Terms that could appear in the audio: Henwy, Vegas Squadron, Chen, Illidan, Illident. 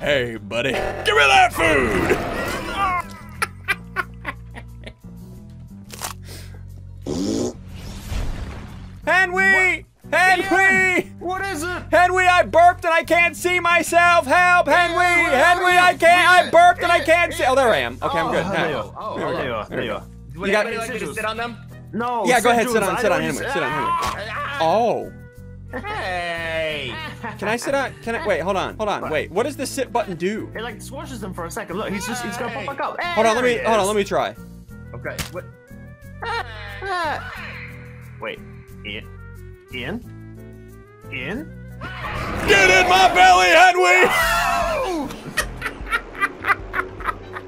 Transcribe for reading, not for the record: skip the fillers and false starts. Hey, buddy. Give me that food! Henwy! Henwy! What is it? Henwy, I burped and I can't see myself! Help! Henwy! Henwy, I can't! I burped and I can't see! Oh, there I am. Okay, I'm good. There you are. Would anybody like me to sit on them? No. Yeah, go ahead. Sit on Henwy. Sit on Henwy. Oh. Hey! Can I sit on? Can I? Wait, hold on, hold on. Wait, what does the sit button do? It like squashes him for a second. Look, he's gonna pop back up. Hey, hold on, let me try. Okay. What? Wait. In? Get in my belly, Henwy!